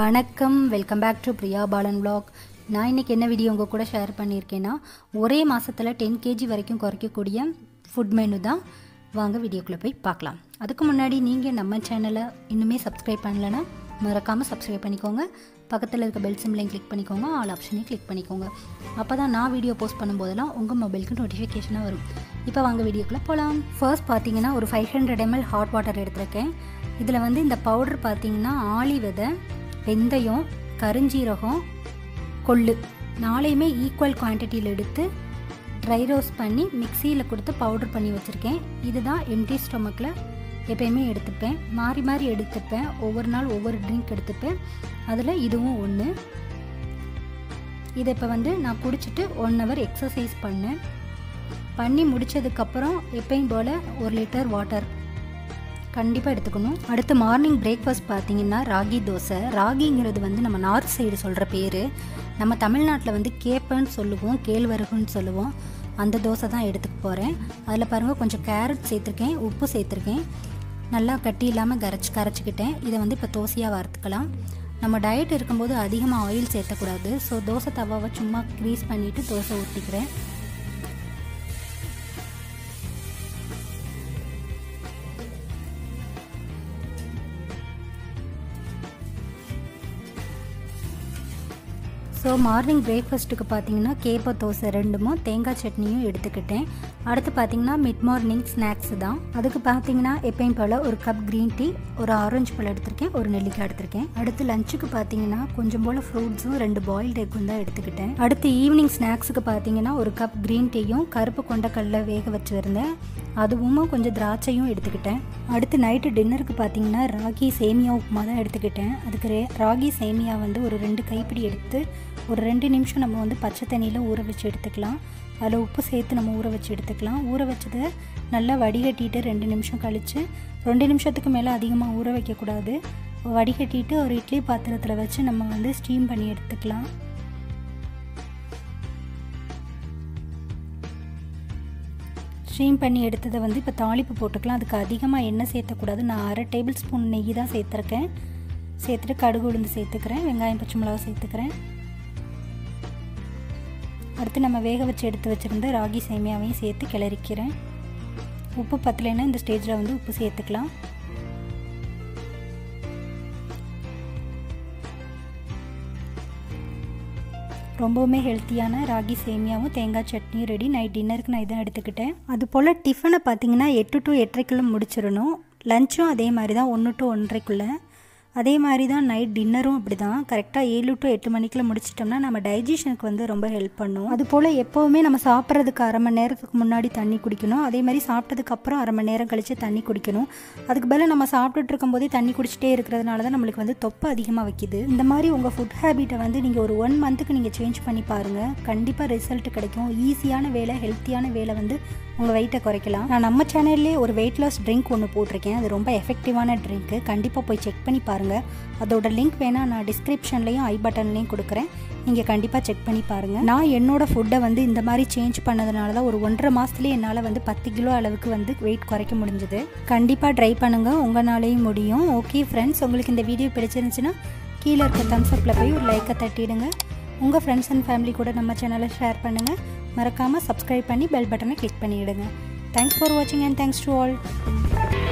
வணக்கம், welcome back to Priya Balan vlog. நான் இன்னைக்கு என்ன வீடியோ உங்க கூட ஷேர் பண்ணியிருக்கேன்னா, ஒரே மாசத்துல 10 kg வரைக்கும் குறைக்கக்கூடிய ஃபுட் மெனு தான். வாங்க வீடியோக்குள்ள போய் பார்க்கலாம். அதுக்கு முன்னாடி நீங்க நம்ம சேனலை இன்னுமே சப்ஸ்கிரைப் பண்ணலனா மறக்காம சப்ஸ்கிரைப் பண்ணிக்கோங்க. பக்கத்துல இருக்க பெல் சிம்பலையும் கிளிக் பண்ணிக்கோங்க, ஆல் ஆப்ஷனையும் கிளிக் பண்ணிக்கோங்க. அப்பதான் நான் வீடியோ போஸ்ட் பண்ணும்போதெல்லாம் உங்க மொபைலுக்கு நோட்டிஃபிகேஷனா வரும். இப்போ வாங்க வீடியோக்குள்ள போகலாம். ஃபர்ஸ்ட் பாத்தீங்கன்னா ஒரு 500 ml ஹாட் வாட்டர் எடுத்துருக்கேன். இதில் வந்து இந்த பவுடர் பார்த்தீங்கன்னா ஆளி விதை, வெந்தயம், கருஞ்சீரகம், கொள்ளு நாளையுமே ஈக்குவல் குவான்டிட்டியில் எடுத்து ட்ரை ரோஸ்ட் பண்ணி மிக்சியில் கொடுத்து பவுடர் பண்ணி வச்சுருக்கேன். இதுதான் எம்டி ஸ்டொமக்கில் எப்பயுமே எடுத்துப்பேன், மாறி மாறி எடுத்துப்பேன், ஒவ்வொரு நாள் ஒவ்வொரு ட்ரிங்க் எடுத்துப்பேன். அதில் இதுவும் ஒன்று. இதை இப்போ வந்து நான் குடிச்சிட்டு 1 hour எக்ஸசைஸ் பண்ணி முடித்ததுக்கப்புறம் எப்பயும் போல் 1 liter வாட்டர் கண்டிப்பாக எடுத்துக்கணும். அடுத்து மார்னிங் பிரேக்ஃபாஸ்ட் பார்த்தீங்கன்னா ராகி தோசை. ராகிங்கிறது வந்து நம்ம நார்த் சைடு சொல்கிற பேர். நம்ம தமிழ்நாட்டில் வந்து கேப்பன்னு சொல்லுவோம், கேழ்வரகுன்னு சொல்லுவோம். அந்த தோசை தான் எடுத்துக்க போகிறேன். அதில் பாருங்கள் கொஞ்சம் கேரட் சேர்த்துருக்கேன், உப்பு சேர்த்துருக்கேன். நல்லா கட்டி இல்லாமல் கரைச்சிக்கிட்டேன். இதை வந்து இப்போ தோசையாக வறுத்துக்கலாம். நம்ம டயட் இருக்கும்போது அதிகமாக ஆயில் சேர்த்தக்கூடாது. ஸோ தோசை தவாவை சும்மா க்ரீஸ் பண்ணிவிட்டு தோசை ஊற்றிக்கிறேன். ஸோ மார்னிங் பிரேக்ஃபாஸ்ட்டுக்கு பார்த்தீங்கன்னா கேப்ப தோசை 2 தேங்காய் சட்னியும் எடுத்துக்கிட்டேன். அடுத்து பார்த்தீங்கன்னா மிட் மார்னிங் ஸ்நாக்ஸு தான். அதுக்கு பார்த்தீங்கன்னா எப்பயும் போல் 1 cup க்ரீன் டீ, ஒரு ஆரஞ்சு பழம் எடுத்திருக்கேன், ஒரு நெல்லிக்காய் எடுத்திருக்கேன். அடுத்து லஞ்சுக்கு பார்த்தீங்கன்னா கொஞ்சம் போல் ஃப்ரூட்ஸும் 2 boiled egg தான் எடுத்துக்கிட்டேன். அடுத்து ஈவினிங் ஸ்நாக்ஸுக்கு பார்த்தீங்கன்னா 1 cup க்ரீன் டீயும் கருப்பு கொண்டக்கடலை வேக வச்சுருந்தேன், அதுவும் கொஞ்சம் திராட்சையும் எடுத்துக்கிட்டேன். அடுத்து நைட்டு டின்னருக்கு பார்த்தீங்கன்னா ராகி சேமியா உப்புமா தான் எடுத்துக்கிட்டேன். அதுக்கு ராகி சேமியா வந்து ஒரு 2 கைப்பிடி எடுத்து ஒரு 2 நிமிஷம் நம்ம வந்து பச்சை தண்ணியில் ஊற வச்சு எடுத்துக்கலாம். அதில் உப்பு சேர்த்து நம்ம ஊற வச்சு எடுத்துக்கலாம். ஊற வச்சதை நல்லா வடிகட்டிட்டு 2 நிமிஷம் கழித்து, 2 நிமிஷத்துக்கு மேலே அதிகமாக ஊற வைக்கக்கூடாது, வடிகட்டிட்டு ஒரு இட்லி பாத்திரத்தில் வச்சு நம்ம வந்து ஸ்டீம் பண்ணி எடுத்துக்கலாம். ஸ்டீம் பண்ணி எடுத்ததை வந்து இப்போ தாளிப்பு போட்டுக்கலாம். அதுக்கு அதிகமாக எண்ணெய் சேர்த்தக்கூடாது. நான் 1/2 tablespoon நெய் தான் சேர்த்துருக்கேன். சேர்த்துட்டு கடுகு உளுந்து சேர்த்துக்கிறேன், வெங்காயம் பச்சை மிளகா சேர்த்துக்கிறேன். அடுத்து நம்ம வேக வச்சு எடுத்து வச்சுருந்த ராகி சேமியாவையும் சேர்த்து கிளறிக்கிறேன். உப்பு பத்தலைன்னா இந்த ஸ்டேஜில் வந்து உப்பு சேர்த்துக்கலாம். ரொம்பவுமே ஹெல்த்தியான ராகி சேமியாவும் தேங்காய் சட்னியும் ரெடி. நைட் டின்னருக்கு நான் இதான் எடுத்துக்கிட்டேன். அதுபோல் டிஃபனை பார்த்திங்கன்னா 8 to 8:30க்குள்ளே முடிச்சிடணும். லஞ்சும் அதே மாதிரி தான், 1 to 1:30க்குள்ளே. அதே மாதிரி தான் நைட் டின்னரும் அப்படி தான். கரெக்டாக 7 to 8 மணிக்குள்ளே முடிச்சிட்டோம்னா நம்ம டைஜஷனுக்கு வந்து ரொம்ப ஹெல்ப் பண்ணும். அதுபோல் எப்போவுமே நம்ம சாப்பிட்றதுக்கு 1/2 மணி நேரத்துக்கு முன்னாடி தண்ணி குடிக்கணும். அதே மாதிரி சாப்பிட்டதுக்கப்புறம் 1/2 மணி நேரம் கழித்து தண்ணி குடிக்கணும். அதுக்கு பதில் நம்ம சாப்பிட்டுட்டு இருக்கும்போதே தண்ணி குடிச்சிட்டே இருக்கிறதுனால தான் நம்மளுக்கு வந்து தொப்பை அதிகமாக வைக்குது. இந்த மாதிரி உங்கள் ஃபுட் ஹேபிட்டை வந்து நீங்கள் ஒரு 1 month நீங்கள் சேஞ்ச் பண்ணி பாருங்கள். கண்டிப்பாக ரிசல்ட் கிடைக்கும். ஈஸியான வேலை, ஹெல்த்தியான வேலை வந்து உங்கள் வெயிட்டை குறைக்கலாம். நான் நம்ம சேனல்லே ஒரு வெயிட் லாஸ் ட்ரிங்க் ஒன்று போட்டிருக்கேன். அது ரொம்ப எஃபெக்டிவான ட்ரிங்க்கு. கண்டிப்பாக போய் செக் பண்ணி பாருங்கள். அதோட லிங்க் வேணால் நான் டிஸ்கிரிப்ஷன்லேயும் I பட்டன்லேயும் கொடுக்குறேன். நீங்கள் கண்டிப்பாக செக் பண்ணி பாருங்கள். நான் என்னோடய ஃபுட்டை வந்து இந்த மாதிரி சேஞ்ச் பண்ணதுனால தான் ஒரு 1.5 மாதத்துலேயே என்னால் வந்து 10 கிலோ அளவுக்கு வந்து வெயிட் குறைக்க முடிஞ்சுது. கண்டிப்பாக ட்ரை பண்ணுங்கள், உங்களாலேயும் முடியும். ஓகே ஃப்ரெண்ட்ஸ், உங்களுக்கு இந்த வீடியோ பிடிச்சிருந்துச்சுன்னா கீழே இருக்க தம்ஸ்அப்பில் போய் ஒரு லைக்கை தட்டிடுங்க. உங்கள் ஃப்ரெண்ட்ஸ் அண்ட் ஃபேமிலி கூட நம்ம சேனலை ஷேர் பண்ணுங்கள். மறக்காமல் சப்ஸ்கிரைப் பண்ணி பெல் பட்டனை கிளிக் பண்ணிவிடுங்க. தேங்க்ஸ் ஃபார் வாட்சிங் அண்ட் தேங்க்ஸ் டு ஆல்.